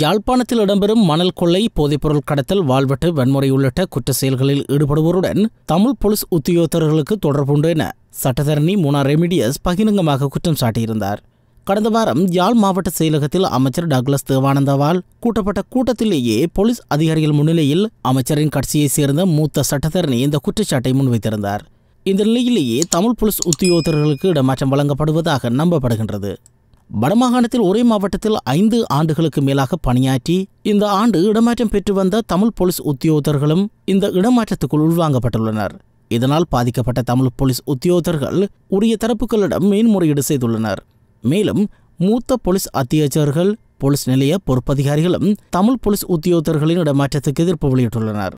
யாழ்ப்பாணத்தில் இடம்பெறும் மணல் கொள்ளை, போதைப்பொருள் கடத்தல், வாள்வெட்டு, வன்முறை உள்ளிட்ட குற்ற செயல்களில் ஈடுபடுவோருடன் தமிழ் போலீஸ் உத்தியோகத்தர்களுக்கு தொடர்புண்டு என சட்டத்தரணி மூனா ரெமிடியஸ் பகிரங்கமாக குற்றம் சாட்டியிருந்தார். கடந்த வாரம் யாழ் மாவட்ட செயலகத்தில் அமைச்சர் டக்ளஸ் தேவானந்தாவால் கூட்டப்பட்ட கூட்டத்திலேயே போலீஸ் அதிகாரிகள் முன்னிலையில் அமைச்சரின் கட்சியைச் சேர்ந்த மூத்த சட்டத்தரணி இந்த குற்றச்சாட்டை முன்வைத்திருந்தார். இந்த நிலையிலேயே தமிழ் போலீஸ் உத்தியோகத்தர்களுக்கு இடமாற்றம் வழங்கப்படுவதாக நம்பப்படுகின்றது. வடமாகாணத்தில் ஒரே மாவட்டத்தில் 5 ஆண்டுகளுக்கு மேலாக பணியாற்றி இந்த ஆண்டு இடமாற்றம் பெற்று வந்த தமிழ் போலீஸ் உத்தியோகத்தர்களும் இந்த இடமாற்றத்துக்குள் உள்வாங்கப்பட்டுள்ளனர். இதனால் பாதிக்கப்பட்ட தமிழ் போலீஸ் உத்தியோகத்தர்கள் உரிய தரப்புகளிடம் மேன்முறையீடு செய்துள்ளனர். மேலும் மூத்த போலீஸ் அத்தியட்சர்கள், போலீஸ் நிலைய பொறுப்பதிகாரிகளும் தமிழ் போலீஸ் உத்தியோகத்தர்களின் இடமாற்றத்துக்கு எதிர்ப்பு வெளியிட்டுள்ளனர்.